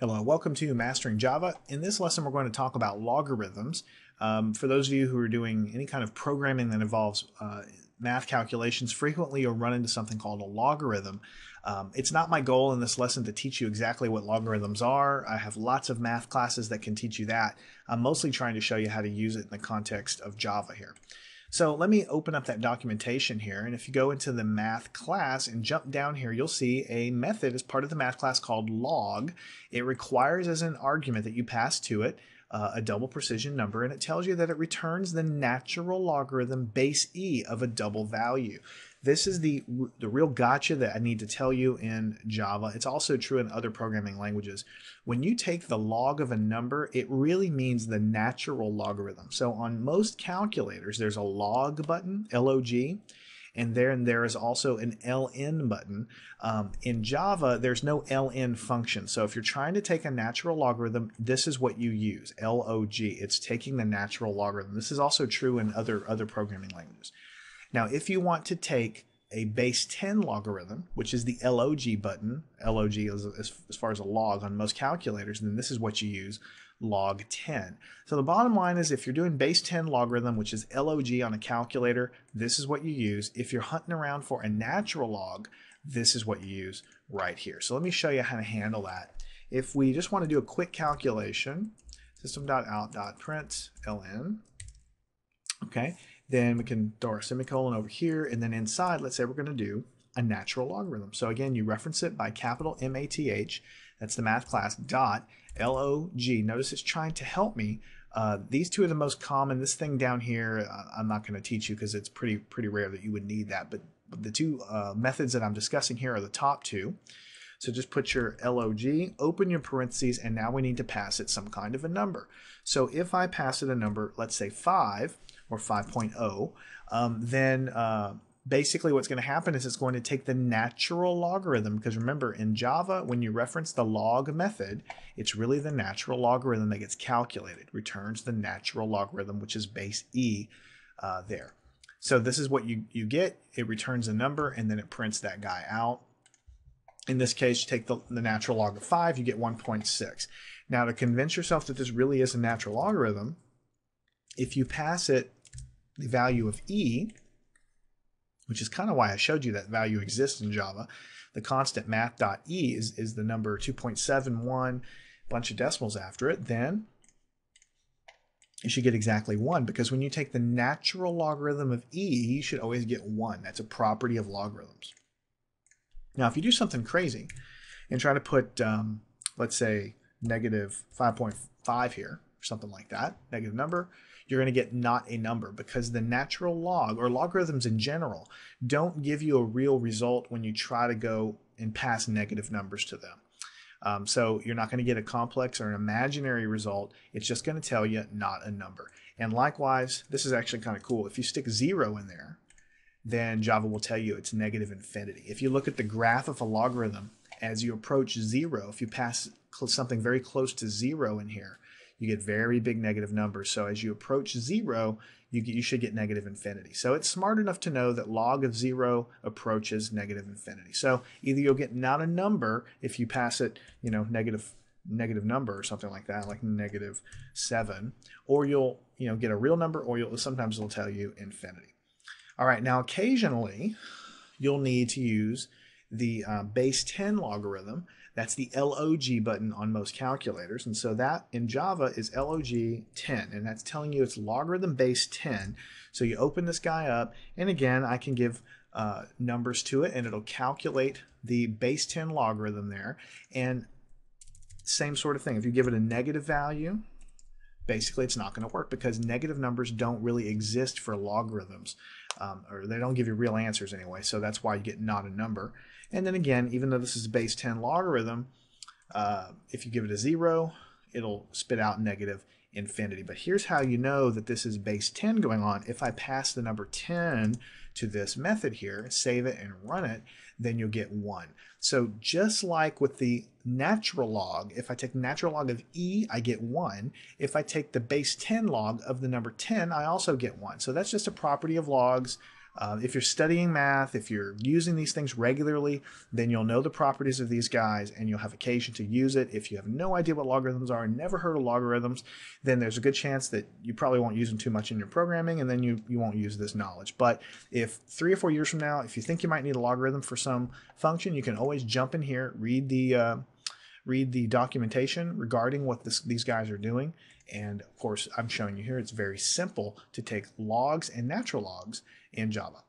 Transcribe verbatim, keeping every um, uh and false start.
Hello, welcome to Mastering Java. In this lesson, we're going to talk about logarithms. Um, for those of you who are doing any kind of programming that involves uh, math calculations, frequently you'll run into something called a logarithm. Um, it's not my goal in this lesson to teach you exactly what logarithms are. I have lots of math classes that can teach you that. I'm mostly trying to show you how to use it in the context of Java here. So let me open up that documentation here, and if you go into the math class and jump down here, you'll see a method as part of the math class called log. It requires as an argument that you pass to it uh, a double precision number, and it tells you that it returns the natural logarithm base e of a double value. This is the, the real gotcha that I need to tell you in Java. It's also true in other programming languages. When you take the log of a number, it really means the natural logarithm. So on most calculators, there's a log button, L O G, and then there is also an L N button. Um, in Java, there's no L N function. So if you're trying to take a natural logarithm, this is what you use, L O G. It's taking the natural logarithm. This is also true in other, other programming languages. Now, if you want to take a base ten logarithm, which is the L O G button, L O G is as, as far as a log on most calculators, then this is what you use, log ten. So the bottom line is if you're doing base ten logarithm, which is L O G on a calculator, this is what you use. If you're hunting around for a natural log, this is what you use right here. So let me show you how to handle that. If we just want to do a quick calculation, system.out.print L N, okay? Then we can throw our semicolon over here, and then inside, let's say we're going to do a natural logarithm. So again, you reference it by capital M A T H, that's the math class, dot L O G. Notice it's trying to help me. Uh, these two are the most common. This thing down here, I'm not going to teach you because it's pretty pretty rare that you would need that, but the two uh, methods that I'm discussing here are the top two. So just put your L O G, open your parentheses, and now we need to pass it some kind of a number. So if I pass it a number, let's say five, or five point oh, um, then uh, basically what's going to happen is it's going to take the natural logarithm, because remember in Java, when you reference the log method, it's really the natural logarithm that gets calculated, returns the natural logarithm, which is base e uh, there. So this is what you, you get. It returns a number, and then it prints that guy out. In this case, you take the, the natural log of five, you get one point six. Now, to convince yourself that this really is a natural logarithm, if you pass it the value of e, which is kind of why I showed you that value exists in Java, the constant math.e is, is the number two point seven one, bunch of decimals after it, then you should get exactly one, because when you take the natural logarithm of e, you should always get one. That's a property of logarithms. Now, if you do something crazy and try to put, um, let's say, negative five point five here, or something like that, negative number, you're going to get not a number, because the natural log, or logarithms in general, don't give you a real result when you try to go and pass negative numbers to them. Um, so you're not going to get a complex or an imaginary result. It's just going to tell you not a number. And likewise, this is actually kind of cool. If you stick zero in there, then Java will tell you it's negative infinity. If you look at the graph of a logarithm, as you approach zero, if you pass something very close to zero in here, you get very big negative numbers. So as you approach zero, you, you should get negative infinity. So it's smart enough to know that log of zero approaches negative infinity. So either you'll get not a number if you pass it, you know, negative negative number or something like that, like negative seven, or you'll, you know, get a real number, or you'll sometimes it'll tell you infinity. All right, now occasionally you'll need to use the uh, base ten logarithm. That's the L O G button on most calculators, and so that in Java is L O G ten, and that's telling you it's logarithm base ten. So you open this guy up, and again I can give uh, numbers to it, and it'll calculate the base ten logarithm there. And same sort of thing, if you give it a negative value, basically it's not going to work, because negative numbers don't really exist for logarithms, um, or they don't give you real answers anyway, so that's why you get not a number. And then again, even though this is a base ten logarithm, uh, if you give it a zero, it'll spit out negative infinity. But here's how you know that this is base ten going on. If I pass the number ten to this method here, save it and run it, then you'll get one. So just like with the natural log, if I take natural log of e, I get one. If I take the base ten log of the number ten, I also get one. So that's just a property of logs. Uh, if you're studying math, if you're using these things regularly, then you'll know the properties of these guys and you'll have occasion to use it. If you have no idea what logarithms are and never heard of logarithms, then there's a good chance that you probably won't use them too much in your programming, and then you, you won't use this knowledge. But if three or four years from now, if you think you might need a logarithm for some function, you can always jump in here, read the uh, read the documentation regarding what this, these guys are doing. And of course, I'm showing you here, it's very simple to take logs and natural logs in Java.